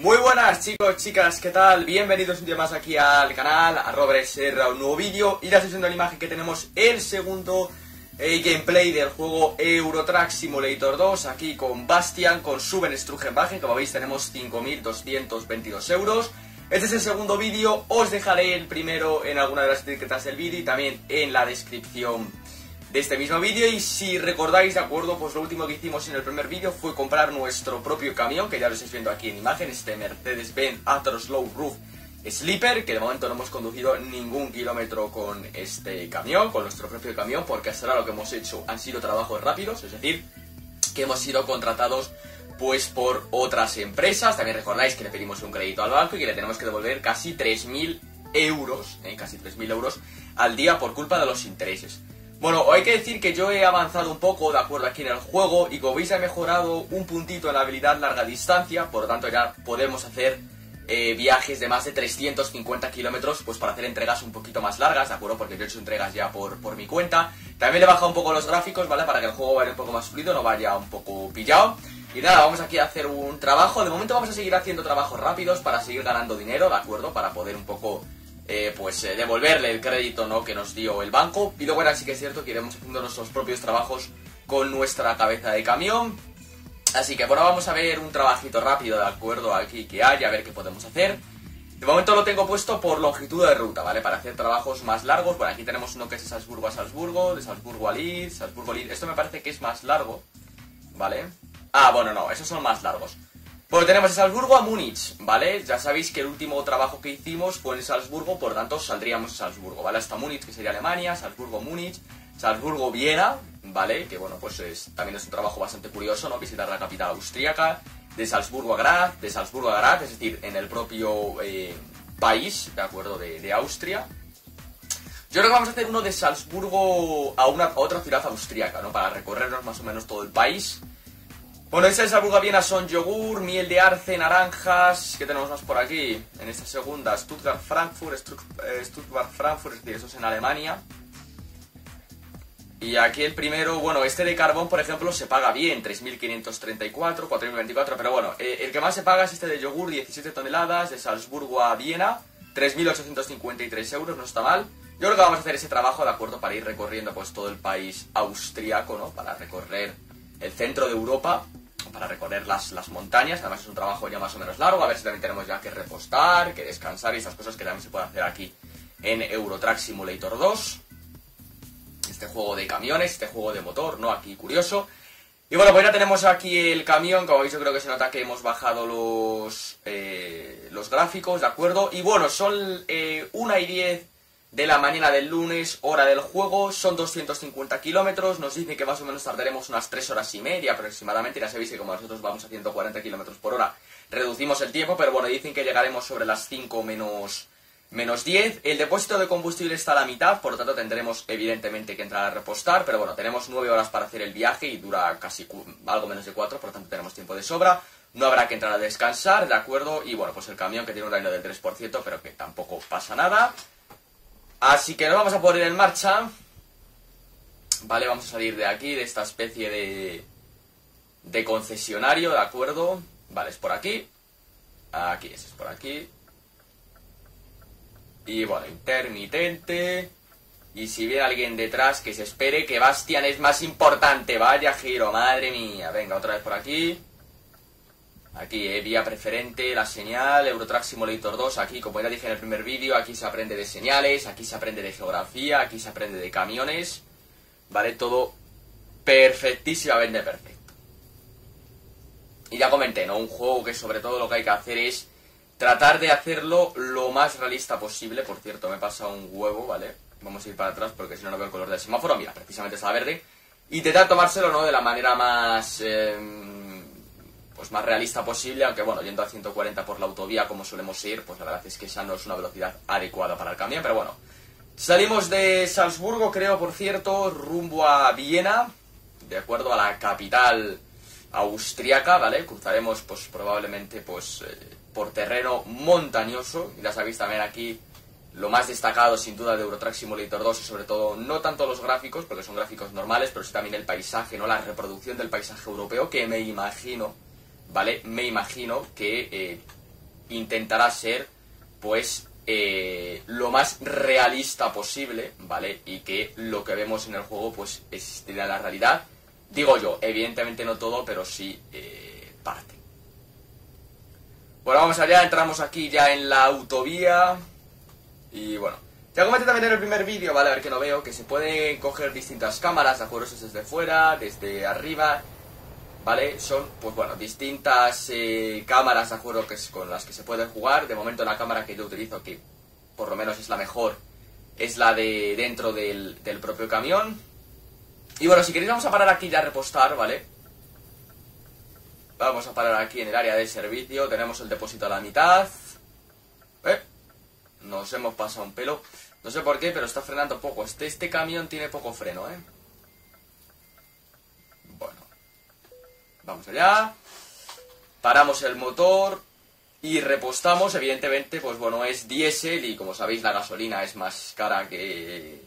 Muy buenas chicos, chicas, ¿qué tal? Bienvenidos un día más aquí al canal, a Robert Serra, un nuevo vídeo. Irás viendo la imagen que tenemos el segundo gameplay del juego Euro Truck Simulator 2, aquí con Bastian, con su Benstrugenwagen, como veis tenemos 5.222 euros. Este es el segundo vídeo, os dejaré el primero en alguna de las etiquetas del vídeo y también en la descripción de este mismo vídeo. Y si recordáis, de acuerdo, pues lo último que hicimos en el primer vídeo fue comprar nuestro propio camión, que ya lo estáis viendo aquí en imagen, este Mercedes-Benz Actros Low Roof Sleeper, que de momento no hemos conducido ningún kilómetro con este camión, con nuestro propio camión, porque hasta ahora lo que hemos hecho han sido trabajos rápidos, es decir, que hemos sido contratados pues por otras empresas. También recordáis que le pedimos un crédito al banco y que le tenemos que devolver casi 3.000 euros, casi 3.000 euros al día por culpa de los intereses. Bueno, hay que decir que yo he avanzado un poco, de acuerdo, aquí en el juego, y como veis he mejorado un puntito en la habilidad larga distancia, por lo tanto ya podemos hacer viajes de más de 350 kilómetros, pues para hacer entregas un poquito más largas, de acuerdo, porque yo he hecho entregas ya por mi cuenta. También le he bajado un poco los gráficos, ¿vale?, para que el juego vaya un poco más fluido, no vaya un poco pillado. Y nada, vamos aquí a hacer un trabajo. De momento vamos a seguir haciendo trabajos rápidos para seguir ganando dinero, ¿de acuerdo? Para poder un poco, devolverle el crédito, ¿no?, que nos dio el banco. Y luego, bueno, sí que es cierto que iremos haciendo nuestros propios trabajos con nuestra cabeza de camión. Así que, bueno, vamos a ver un trabajito rápido, ¿de acuerdo? Aquí que hay, a ver qué podemos hacer. De momento lo tengo puesto por longitud de ruta, ¿vale? Para hacer trabajos más largos. Bueno, aquí tenemos uno que es de Salzburgo a Salzburgo, de Salzburgo a Linz, Salzburgo a Linz. Esto me parece que es más largo, ¿vale? Ah, bueno, no, esos son más largos. Bueno, tenemos de Salzburgo a Múnich, ¿vale? Ya sabéis que el último trabajo que hicimos fue en Salzburgo, por tanto saldríamos de Salzburgo, ¿vale? Hasta Múnich, que sería Alemania, Salzburgo, Múnich, Salzburgo, Viena, ¿vale? Que bueno, pues también es un trabajo bastante curioso, ¿no? Visitar la capital austríaca, de Salzburgo a Graz, de Salzburgo a Graz, es decir, en el propio país, ¿de acuerdo? De Austria. Yo creo que vamos a hacer uno de Salzburgo a, otra ciudad austríaca, ¿no? Para recorrernos más o menos todo el país. Bueno, esta de Salzburgo a Viena son yogur, miel de arce, naranjas. ¿Qué tenemos más por aquí? En esta segunda, Stuttgart-Frankfurt, es decir, eso es en Alemania. Y aquí el primero, bueno, este de carbón, por ejemplo, se paga bien, 3.534, 4.024, pero bueno, el que más se paga es este de yogur, 17 toneladas, de Salzburgo a Viena, 3.853 euros, no está mal. Yo creo que vamos a hacer ese trabajo, de acuerdo, para ir recorriendo pues todo el país austriaco, ¿no? Para recorrer el centro de Europa, para recorrer las montañas. Además es un trabajo ya más o menos largo, a ver si también tenemos ya que repostar, que descansar y esas cosas que también se pueden hacer aquí en Euro Truck Simulator 2. Este juego de camiones, este juego de motor, ¿no? Aquí curioso. Y bueno, pues ya tenemos aquí el camión, como veis yo creo que se nota que hemos bajado los gráficos, ¿de acuerdo? Y bueno, son 1:10 de la mañana del lunes, hora del juego, son 250 kilómetros, nos dice que más o menos tardaremos unas 3 horas y media aproximadamente. Ya sabéis que como nosotros vamos a 140 kilómetros por hora, reducimos el tiempo, pero bueno, dicen que llegaremos sobre las 5 menos 10, el depósito de combustible está a la mitad, por lo tanto tendremos evidentemente que entrar a repostar, pero bueno, tenemos 9 horas para hacer el viaje y dura casi algo menos de 4, por lo tanto tenemos tiempo de sobra. No habrá que entrar a descansar, ¿de acuerdo? Y bueno, pues el camión que tiene un daño del 3%, pero que tampoco pasa nada. Así que nos vamos a poner en marcha. Vale, vamos a salir de aquí, de esta especie de concesionario, ¿de acuerdo? Vale, es por aquí. Aquí, ese es por aquí. Y bueno, intermitente. Y si viene alguien detrás, que se espere, que Bastian es más importante. Vaya giro, madre mía. Venga, otra vez por aquí. Aquí, vía preferente, la señal, Euro Truck Simulator 2, aquí, como ya dije en el primer vídeo, aquí se aprende de señales, aquí se aprende de geografía, aquí se aprende de camiones, ¿vale? Todo perfectísimamente perfecto. Y ya comenté, ¿no? Un juego que sobre todo lo que hay que hacer es tratar de hacerlo lo más realista posible. Por cierto, me pasa un huevo, ¿vale? Vamos a ir para atrás porque si no, no veo el color del semáforo. Mira, precisamente está verde. Intentar tomárselo, ¿no?, de la manera más... pues más realista posible, aunque bueno, yendo a 140 por la autovía como solemos ir, pues la verdad es que esa no es una velocidad adecuada para el camión, pero bueno. Salimos de Salzburgo, creo, por cierto, rumbo a Viena, de acuerdo, a la capital austriaca, ¿vale? Cruzaremos pues probablemente pues por terreno montañoso, ya sabéis también aquí lo más destacado sin duda de Euro Truck Simulator 2 y sobre todo no tanto los gráficos, porque son gráficos normales, pero sí también el paisaje, ¿no? La reproducción del paisaje europeo, que me imagino... ¿vale? Me imagino que intentará ser, pues, lo más realista posible, ¿vale? Y que lo que vemos en el juego, pues, existirá en la realidad. Digo yo, evidentemente no todo, pero sí parte. Bueno, vamos allá, entramos aquí ya en la autovía. Y bueno, ya comenté también en el primer vídeo, ¿vale? A ver que no veo, que se pueden coger distintas cámaras, ¿de acuerdo? Eso es desde fuera, desde arriba, ¿vale? Son, pues bueno, distintas cámaras, ¿de acuerdo? Que es con las que se puede jugar. De momento la cámara que yo utilizo, que por lo menos es la mejor, es la de dentro del propio camión. Y bueno, si queréis vamos a parar aquí ya a repostar, ¿vale? Vamos a parar aquí en el área de servicio. Tenemos el depósito a la mitad. Nos hemos pasado un pelo. No sé por qué, pero está frenando poco. Este camión tiene poco freno, ¿eh? Bueno. Vamos allá. Paramos el motor. Y repostamos. Evidentemente, pues bueno, es diésel. Y como sabéis, la gasolina es más cara que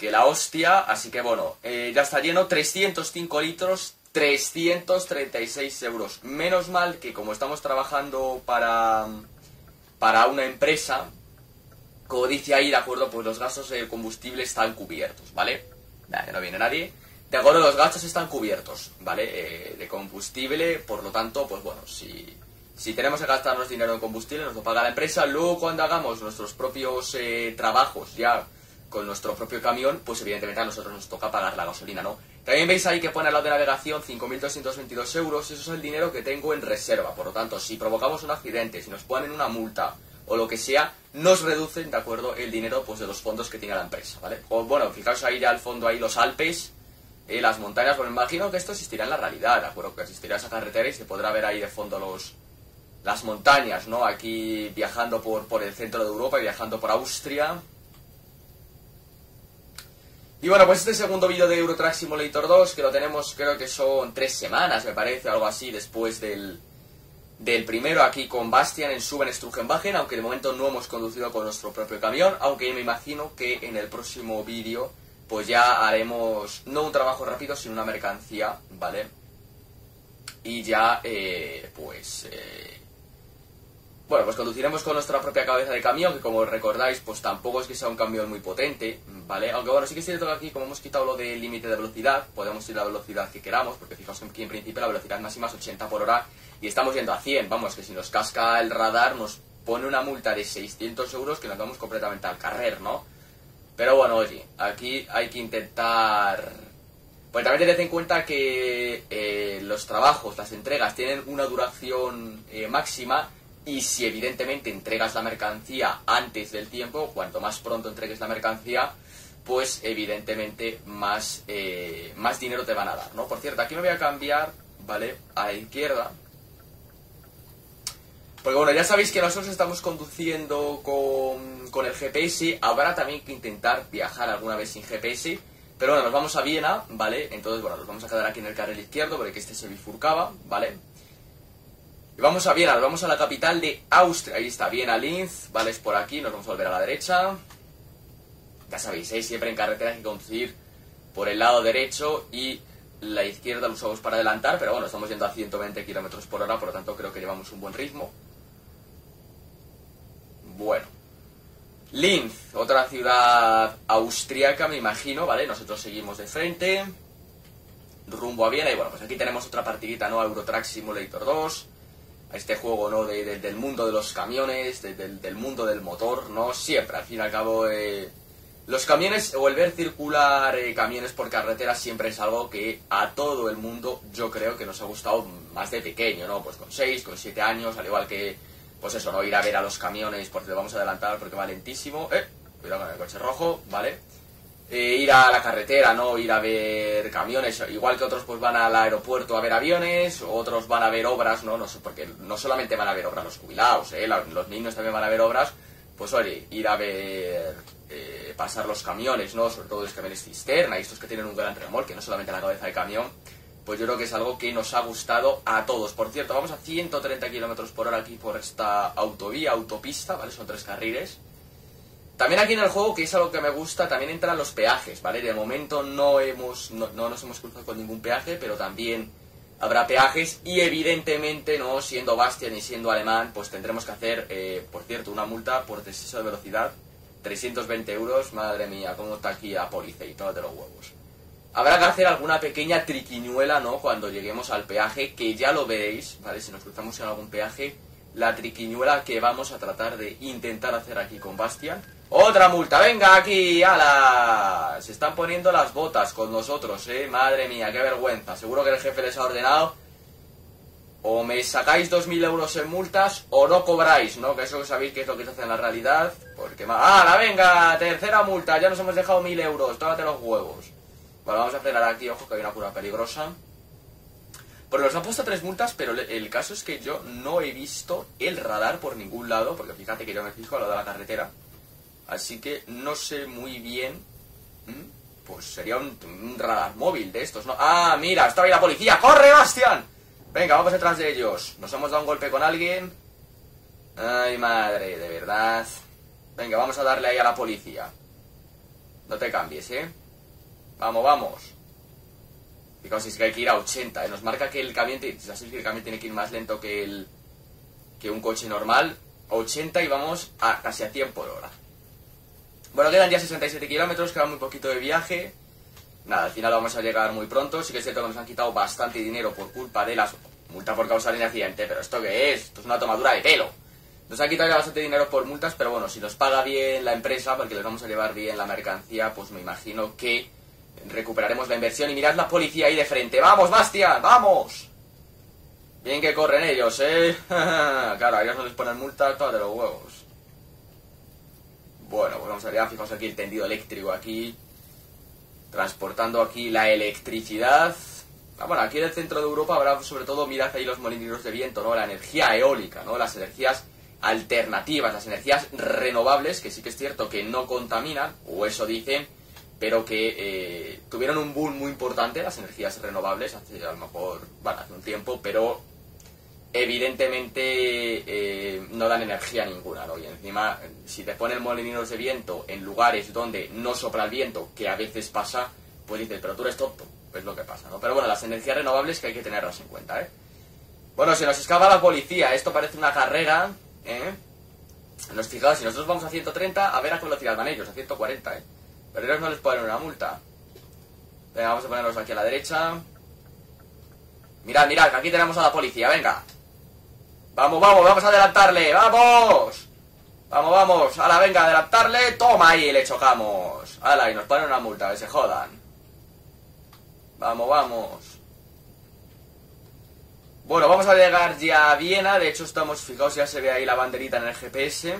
la hostia. Así que bueno, ya está lleno. 305 litros. 336 euros. Menos mal que como estamos trabajando para una empresa, como dice ahí, de acuerdo, pues los gastos de combustible están cubiertos, ¿vale? Ya no viene nadie. De acuerdo, los gastos están cubiertos, ¿vale? De combustible, por lo tanto, pues bueno, si tenemos que gastarnos dinero en combustible, nos lo paga la empresa. Luego, cuando hagamos nuestros propios trabajos ya con nuestro propio camión, pues evidentemente a nosotros nos toca pagar la gasolina, ¿no? También veis ahí que pone al lado de navegación 5.222 euros, eso es el dinero que tengo en reserva. Por lo tanto, si provocamos un accidente, si nos ponen una multa o lo que sea, nos reducen, ¿de acuerdo?, el dinero, pues, de los fondos que tiene la empresa, ¿vale? O, bueno, fijaos ahí ya al fondo ahí los Alpes, las montañas. Bueno, me imagino que esto existirá en la realidad, ¿de acuerdo?, que existirá esa carretera y se podrá ver ahí de fondo las montañas, ¿no? Aquí viajando por el centro de Europa y viajando por Austria. Y bueno, pues este segundo vídeo de Euro Truck Simulator 2, que lo tenemos, creo que son 3 semanas, me parece, algo así, después del primero, aquí con Bastian en Schuben-Strugenbagen, aunque de momento no hemos conducido con nuestro propio camión, aunque me imagino que en el próximo vídeo, pues ya haremos, no un trabajo rápido, sino una mercancía, ¿vale? Y ya, bueno, pues conduciremos con nuestra propia cabeza de camión, que como recordáis, pues tampoco es que sea un camión muy potente, ¿vale? Aunque bueno, sí que es cierto que aquí, como hemos quitado lo del límite de velocidad, podemos ir a la velocidad que queramos, porque fijaos que aquí en principio la velocidad máxima es 80 por hora y estamos yendo a 100, vamos, que si nos casca el radar nos pone una multa de 600 euros que nos vamos completamente al carrer, ¿no? Pero bueno, oye, aquí hay que intentar... Pues también tened en cuenta que los trabajos, las entregas, tienen una duración máxima. Y si evidentemente entregas la mercancía antes del tiempo, cuanto más pronto entregues la mercancía, pues evidentemente más dinero te van a dar, ¿no? Por cierto, aquí me voy a cambiar, ¿vale? A la izquierda. Porque bueno, ya sabéis que nosotros estamos conduciendo con el GPS. Habrá también que intentar viajar alguna vez sin GPS. Pero bueno, nos vamos a Viena, ¿vale? Entonces, bueno, nos vamos a quedar aquí en el carril izquierdo porque este se bifurcaba, ¿vale? Vamos a Viena, nos vamos a la capital de Austria. Ahí está, Viena, Linz, vale, es por aquí, nos vamos a volver a la derecha. Ya sabéis, siempre en carretera hay que conducir por el lado derecho y la izquierda la usamos para adelantar, pero bueno, estamos yendo a 120 km por hora, por lo tanto creo que llevamos un buen ritmo. Bueno. Linz, otra ciudad austriaca, me imagino, ¿vale? Nosotros seguimos de frente, rumbo a Viena y bueno, pues aquí tenemos otra partidita, ¿no? Euro Truck Simulator 2. A este juego, ¿no? Del mundo de los camiones, del mundo del motor, ¿no? Siempre, al fin y al cabo, los camiones, o el ver circular camiones por carretera siempre es algo que a todo el mundo yo creo que nos ha gustado más de pequeño, ¿no? Pues con 6, con 7 años, al igual que, pues eso, ¿no? Ir a ver a los camiones, porque lo vamos a adelantar porque va lentísimo, cuidado con el coche rojo, ¿vale? Ir a la carretera, ¿no? Ir a ver camiones, igual que otros pues van al aeropuerto a ver aviones, otros van a ver obras, ¿no? No sé, porque no solamente van a ver obras los jubilados, los niños también van a ver obras, pues oye, ir a ver, pasar los camiones, ¿no? Sobre todo los camiones cisterna y estos que tienen un gran remolque, no solamente la cabeza de camión, pues yo creo que es algo que nos ha gustado a todos. Por cierto, vamos a 130 km por hora aquí por esta autovía, autopista, ¿vale? Son 3 carriles. También aquí en el juego, que es algo que me gusta, también entran los peajes, ¿vale? De momento no nos hemos cruzado con ningún peaje, pero también habrá peajes y evidentemente no siendo Bastian y siendo alemán pues tendremos que hacer, por cierto, una multa por exceso de velocidad, 320 euros. Madre mía, cómo está aquí la policía y todo de los huevos. Habrá que hacer alguna pequeña triquiñuela, ¿no?, cuando lleguemos al peaje, que ya lo veréis, ¿vale? Si nos cruzamos en algún peaje, la triquiñuela que vamos a tratar de intentar hacer aquí con Bastian. ¡Otra multa! ¡Venga aquí! ¡Hala! Se están poniendo las botas con nosotros, ¿eh? Madre mía, qué vergüenza. Seguro que el jefe les ha ordenado: o me sacáis 2.000 euros en multas o no cobráis, ¿no? Que eso sabéis que es lo que se hace en la realidad. Porque... ¡hala, venga! Tercera multa. Ya nos hemos dejado 1.000 euros. Tómate los huevos. Bueno, vamos a frenar aquí. Ojo, que hay una curva peligrosa. Bueno, nos han puesto 3 multas, pero el caso es que yo no he visto el radar por ningún lado, porque fíjate que yo me fijo a lo de la carretera. Así que no sé muy bien. Pues sería un radar móvil de estos, ¿no? ¡Ah, mira! ¡Está ahí la policía! ¡Corre, Bastian! Venga, vamos detrás de ellos. Nos hemos dado un golpe con alguien. ¡Ay, madre! De verdad. Venga, vamos a darle ahí a la policía. No te cambies, ¿eh? Vamos, vamos. Fijaos, es que hay que ir a 80, ¿eh? Nos marca que el camión, así que el camión tiene que ir más lento que un coche normal. 80 y vamos a casi a 100 por hora. Bueno, quedan ya 67 kilómetros, queda muy poquito de viaje. Nada, al final vamos a llegar muy pronto. Sí que es cierto que nos han quitado bastante dinero por culpa de las multas por causar un accidente. Pero ¿esto qué es? Esto es una tomadura de pelo. Nos han quitado ya bastante dinero por multas, pero bueno, si nos paga bien la empresa, porque les vamos a llevar bien la mercancía, pues me imagino que recuperaremos la inversión. Y mirad la policía ahí de frente. ¡Vamos, Bastian! ¡Vamos! Bien que corren ellos, ¿eh? Claro, a ellos no les ponen multa, todo de los huevos. Bueno, pues vamos allá. Fijaos aquí el tendido eléctrico aquí. Transportando aquí la electricidad. Ah, bueno, aquí en el centro de Europa habrá sobre todo, mirad ahí los molinos de viento, ¿no? La energía eólica, ¿no? Las energías alternativas, las energías renovables, que sí que es cierto que no contaminan, o eso dicen, pero que tuvieron un boom muy importante las energías renovables hace a lo mejor, bueno, hace un tiempo, pero evidentemente no dan energía ninguna, ¿no? Y encima, si te ponen molinos de viento en lugares donde no sopla el viento, que a veces pasa, pues dices, pero tú eres tonto, pues lo que pasa, ¿no? Pero bueno, las energías renovables que hay que tenerlas en cuenta, ¿eh? Bueno, se nos escapa la policía, esto parece una carrera, ¿eh? Nos fijamos, si nosotros vamos a 130, a ver a qué velocidad van ellos, a 140, ¿eh? Pero ellos no les ponen una multa. Venga, vamos a ponerlos aquí a la derecha. Mirad, mirad, que aquí tenemos a la policía, venga. Vamos, vamos, vamos a adelantarle, vamos. Vamos, vamos, ala, venga, adelantarle. Toma ahí, le chocamos. Ala, y nos ponen una multa, que se jodan. Vamos, vamos. Bueno, vamos a llegar ya a Viena. De hecho estamos, fijaos, ya se ve ahí la banderita en el GPS.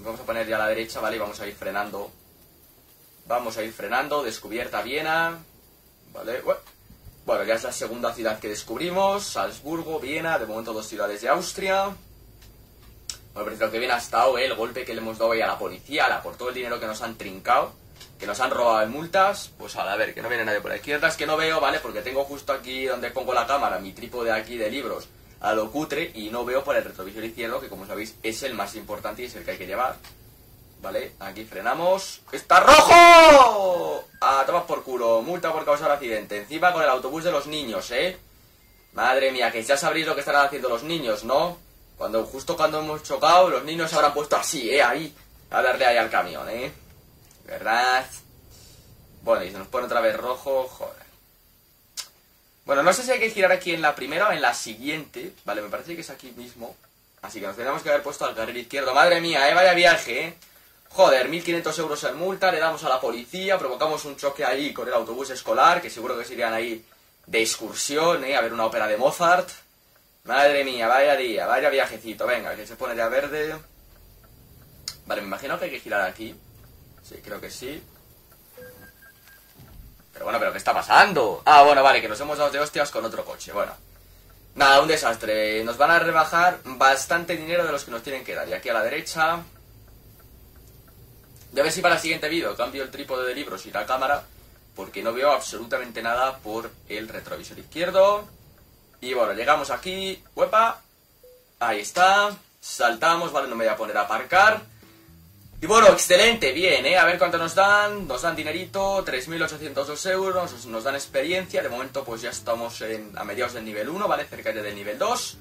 Vamos a poner ya a la derecha, vale, y vamos a ir frenando. Vamos a ir frenando, descubierta Viena, ¿vale? Bueno, ya es la segunda ciudad que descubrimos, Salzburgo, Viena, de momento 2 ciudades de Austria. Bueno, pero lo que bien ha estado, el golpe que le hemos dado ahí a la policía, por todo el dinero que nos han trincado, que nos han robado en multas. Pues a ver, que no viene nadie por la izquierda, es que no veo, ¿vale? Porque tengo justo aquí donde pongo la cámara, mi trípode aquí de libros, a lo cutre, y no veo por el retrovisor izquierdo, que como sabéis es el más importante y es el que hay que llevar. Vale, aquí frenamos. ¡Está rojo! Ah, toma por culo. Multa por causar accidente. Encima con el autobús de los niños, ¿eh? Madre mía, que ya sabréis lo que estarán haciendo los niños, ¿no? Justo cuando hemos chocado, los niños se habrán puesto así, ¿eh? Ahí. A darle ahí al camión, ¿eh? ¿Verdad? Bueno, y se nos pone otra vez rojo. Joder. Bueno, no sé si hay que girar aquí en la primera o en la siguiente. Vale, me parece que es aquí mismo. Así que nos tenemos que haber puesto al carril izquierdo. Madre mía, ¿eh? Vaya viaje, ¿eh? Joder, 1.500 euros en multa, le damos a la policía, provocamos un choque ahí con el autobús escolar, que seguro que se irían ahí de excursión, a ver una ópera de Mozart. Madre mía, vaya día, vaya viajecito. Venga, que se pone ya verde. Vale, me imagino que hay que girar aquí. Sí, creo que sí. Pero bueno, ¿pero qué está pasando? Ah, bueno, vale, que nos hemos dado de hostias con otro coche, bueno. Nada, un desastre. Nos van a rebajar bastante dinero de los que nos tienen que dar. Y aquí a la derecha... Ya ver si para el siguiente vídeo cambio el trípode de libros y la cámara, porque no veo absolutamente nada por el retrovisor izquierdo. Y bueno, llegamos aquí. ¡Huepa! Ahí está. Saltamos, vale, no me voy a poner a aparcar. Y bueno, excelente, bien, a ver cuánto nos dan dinerito, 3.802 euros, nos dan experiencia, de momento pues ya estamos a mediados del nivel 1, ¿vale? Cerca ya del nivel 2,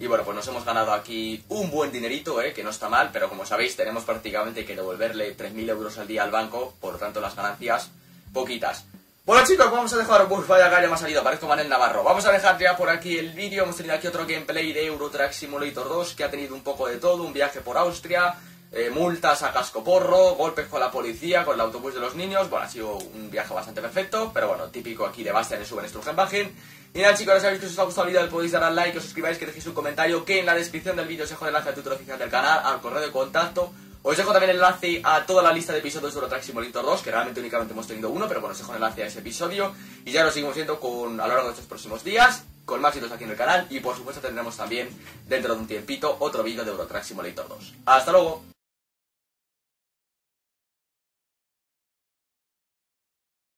y bueno, pues nos hemos ganado aquí un buen dinerito, que no está mal, pero como sabéis tenemos prácticamente que devolverle 3.000 euros al día al banco, por lo tanto las ganancias, poquitas. Bueno chicos, vamos a dejar... Uf, vaya galla me ha salido, parezco Manel Navarro. Vamos a dejar ya por aquí el vídeo, hemos tenido aquí otro gameplay de Euro Truck Simulator 2, que ha tenido un poco de todo, un viaje por Austria, multas a cascoporro, golpes con la policía, con el autobús de los niños. Bueno, ha sido un viaje bastante perfecto, pero bueno, típico aquí de Bastian en su Wagen. Y nada chicos, ya sabéis que si os ha gustado el vídeo podéis dar al like, que os suscribáis, que dejéis un comentario, que en la descripción del vídeo os dejo el enlace al Twitter oficial del canal, al correo de contacto. Os dejo también el enlace a toda la lista de episodios de Euro Truck Simulator 2, que realmente únicamente hemos tenido uno, pero bueno, os dejo el enlace a ese episodio. Y ya lo seguimos viendo a lo largo de estos próximos días, con más vídeos aquí en el canal. Y por supuesto tendremos también, dentro de un tiempito, otro vídeo de Euro Truck Simulator 2. ¡Hasta luego!